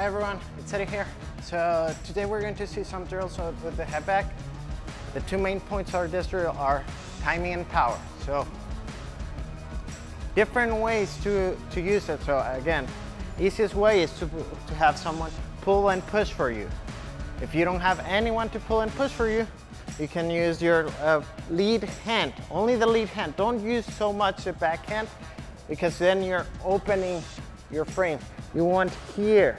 Hi everyone, it's Eddie here. So today we're going to see some drills with the head back. The two main points of this drill are timing and power. So different ways to use it. So again, easiest way is to have someone pull and push for you. If you don't have anyone to pull and push for you, you can use your lead hand, only the lead hand. Don't use so much the back hand because then you're opening your frame. You want here,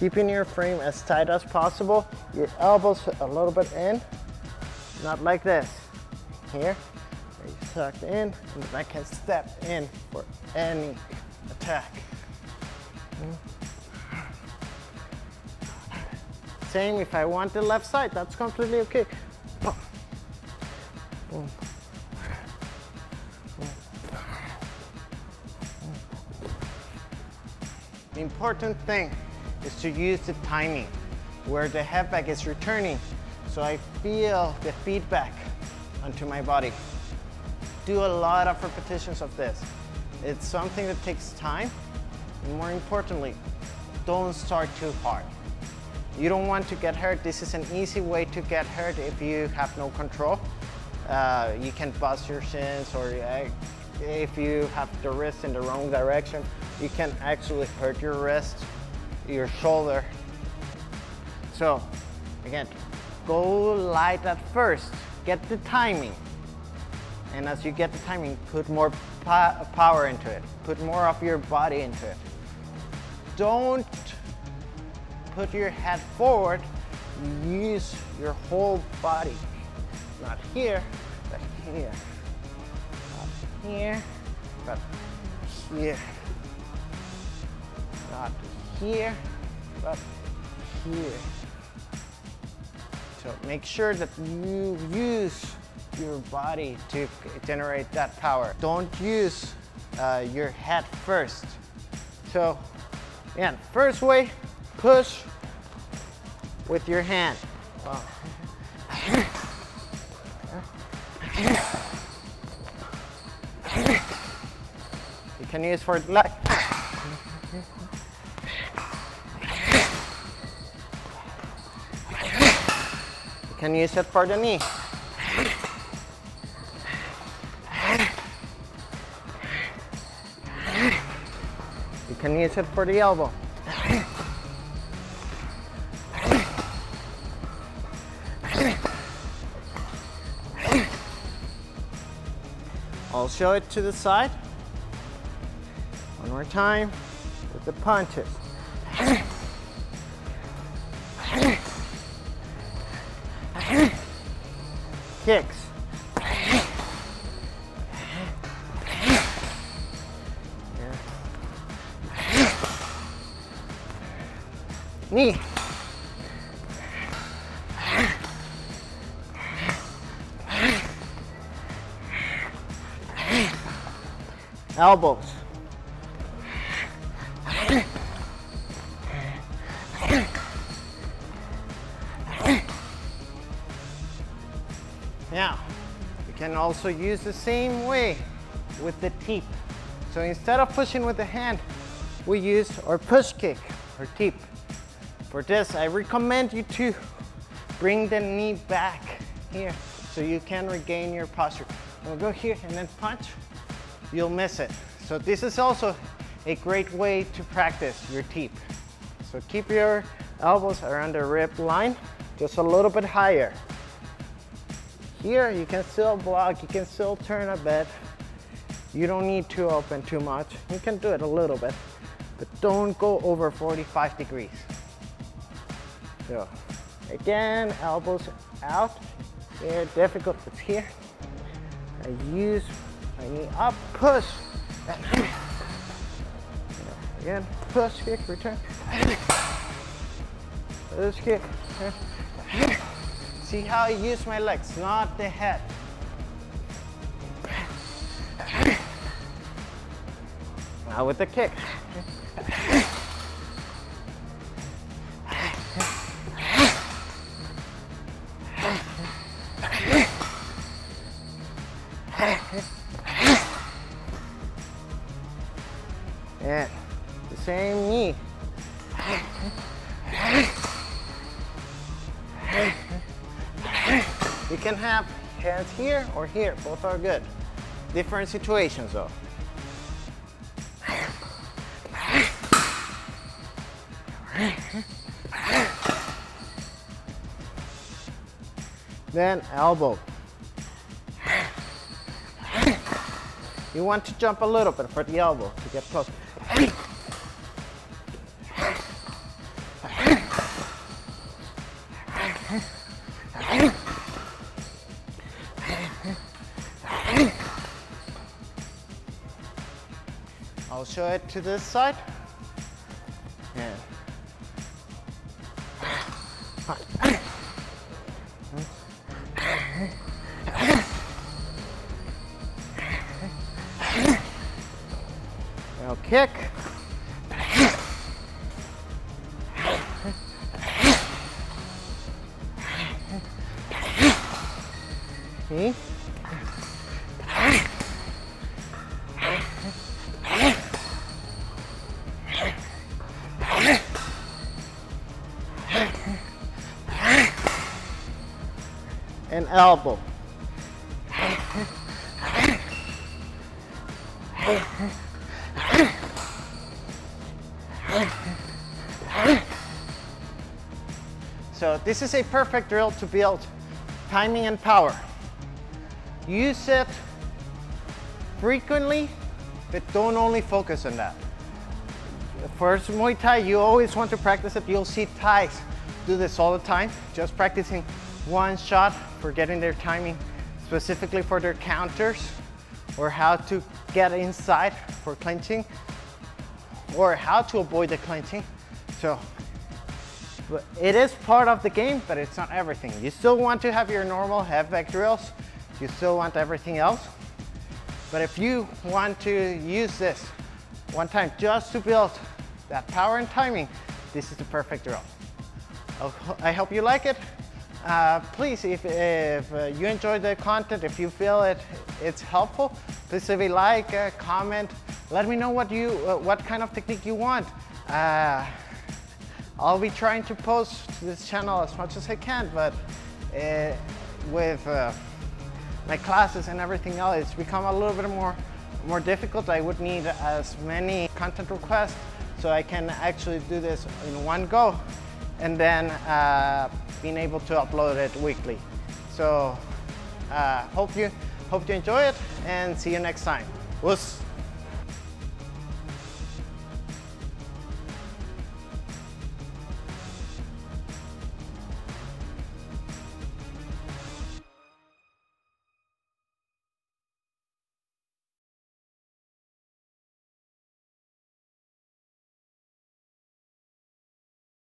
keeping your frame as tight as possible, your elbows a little bit in, not like this. Here, you suck in, and the back hand step in for any attack. Same if I want the left side, that's completely okay. Boom. The important thing is to use the timing where the head back is returning so I feel the feedback onto my body. Do a lot of repetitions of this. It's something that takes time, and more importantly, don't start too hard. You don't want to get hurt. This is an easy way to get hurt if you have no control. You can bust your shins, or if you have the wrist in the wrong direction, you can actually hurt your wrist, your shoulder. So again, go light at first, get the timing. And as you get the timing, put more power into it. Put more of your body into it. Don't put your head forward, use your whole body. Not here, but here. Not here, but here. Not here, but here. So make sure that you use your body to generate that power. Don't use your head first. So again, first way, push with your hand. Wow. You can use for leg. You can use it for the knee. You can use it for the elbow. I'll show it to the side. One more time with the punches. Kicks. Knee. Elbows. Now, you can also use the same way with the teep. So instead of pushing with the hand, we use our push kick or teep. For this, I recommend you to bring the knee back here so you can regain your posture. We'll go here and then punch. You'll miss it. So this is also a great way to practice your teep. So keep your elbows around the rib line, just a little bit higher. Here you can still block, you can still turn a bit. You don't need to open too much. You can do it a little bit, but don't go over 45 degrees. So again, elbows out. They're difficult, it's here. I use my knee up, push. Again, push, kick, return. Push, kick, return. See how I use my legs, not the head. Now with the kick. And the same knee. can have hands here or here, both are good. Different situations though. Then elbow. You want to jump a little bit for the elbow to get close. I'll show it to this side. And now kick. See? And elbow. So this is a perfect drill to build timing and power. Use it frequently, but don't only focus on that. First, Muay Thai, you always want to practice it. You'll see Thais do this all the time, just practicing one shot for getting their timing, specifically for their counters, or how to get inside for clinching, or how to avoid the clinching. So it is part of the game, but it's not everything. You still want to have your normal head back drills. You still want everything else. But if you want to use this one time just to build that power and timing, this is the perfect drill. I hope you like it. Please, if you enjoyed the content, if you feel it's helpful, please leave a like, comment. Let me know what kind of technique you want. I'll be trying to post to this channel as much as I can, but with my classes and everything else, it's become a little bit more difficult. I would need as many content requests so I can actually do this in one go, and then being able to upload it weekly. So hope you enjoy it, and see you next time.